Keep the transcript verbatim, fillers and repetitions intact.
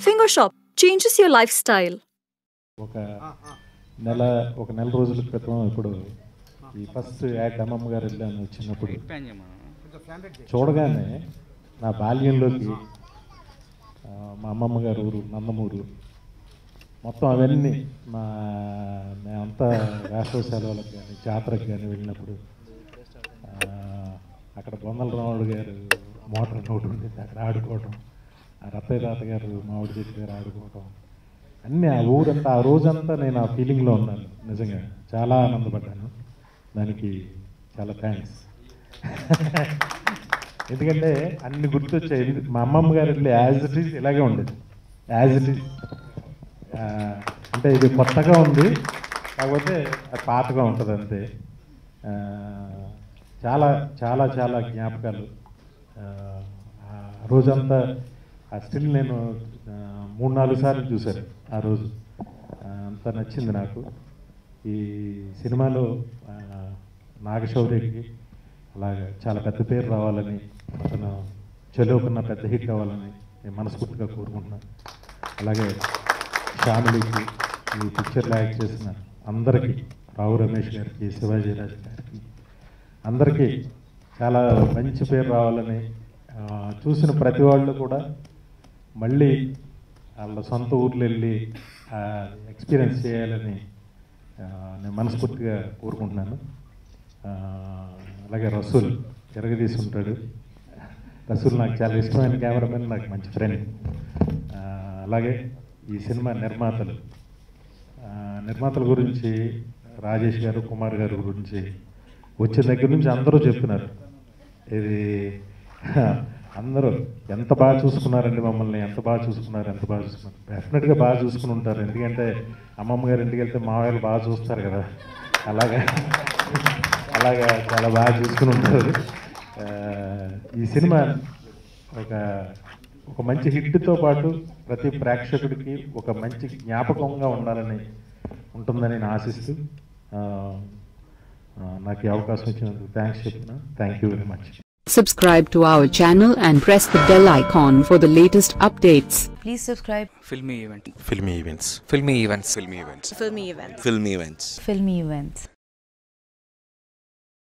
Finger shop changes your lifestyle. అన్నీ ఆ ఊరంతా ఆ రోజంతా నేను ఆ ఫీలింగ్లో ఉన్నాను. నిజంగా చాలా ఆనందపడ్డాను. దానికి చాలా థ్యాంక్స్. ఎందుకంటే అన్ని గుర్తొచ్చాయి. మా అమ్మమ్మ గారు వెళ్ళి యాజ్ ఇట్ ఈజ్ ఇలాగే ఉండేది. యాజ్ ఇట్ ఈజ్ అంటే ఇది కొత్తగా ఉంది, కాకపోతే అది పాతగా ఉంటుంది అంతే. చాలా చాలా చాలా జ్ఞాపకాలు. రోజంతా ఆ స్టిల్ నేను మూడు నాలుగు సార్లు చూశాను. ఆ రోజు అంత నచ్చింది నాకు. ఈ సినిమాలో నాగశౌర్యకి అలాగే చాలా పెద్ద పేరు రావాలని, అతను చెలో కన్నా పెద్ద హిట్ అవ్వాలని నేను మనస్ఫూర్తిగా కోరుకుంటున్నాను. అలాగే ఫ్యామిలీకి, ఈ పిక్చర్లో యాక్ట్ చేసిన అందరికీ, రావు రమేష్ గారికి, శివాజీ రాజు గారికి, అందరికీ చాలా మంచి పేరు రావాలని, చూసిన ప్రతి వాళ్ళు కూడా మళ్ళీ వాళ్ళ సొంత ఊర్లో వెళ్ళి ఎక్స్పీరియన్స్ చేయాలని నేను మనస్ఫూర్తిగా కోరుకుంటున్నాను. అలాగే రసూల్ తిరగదీసి ఉంటాడు. రసూల్ నాకు చాలా ఇష్టమైన కెమెరామెన్, నాకు మంచి ఫ్రెండ్. అలాగే ఈ సినిమా నిర్మాతలు నిర్మాతల గురించి రాజేష్ గారు, కుమార్ గారు గురించి వచ్చిన దగ్గర నుంచి అందరూ చెప్తున్నారు. ఇది అందరూ ఎంత బాగా చూసుకున్నారండి మమ్మల్ని, ఎంత బాగా చూసుకున్నారు, ఎంత బాగా చూసుకున్నారు. డెఫినెట్గా బాగా చూసుకుని ఉంటారు. ఎందుకంటే అమ్మమ్మ గారి ఇంటికి వెళ్తే మామయ్యలు బాగా చూస్తారు కదా, అలాగే అలాగే చాలా బాగా చూసుకుని ఉంటారు. ఈ సినిమా ఒక ఒక మంచి హిట్తో పాటు ప్రతి ప్రేక్షకుడికి ఒక మంచి జ్ఞాపకంగా ఉండాలని ఉంటుందని నేను ఆశిస్తూ నాకు ఈ అవకాశం ఇచ్చినందుకు థ్యాంక్స్ చెప్తున్నా. Thank you very much. Subscribe to our channel and press the bell icon for the latest updates. Please subscribe. Filmy event. Filmy events. Filmy events. Filmy events. Filmy events. Filmy events. Filmy events.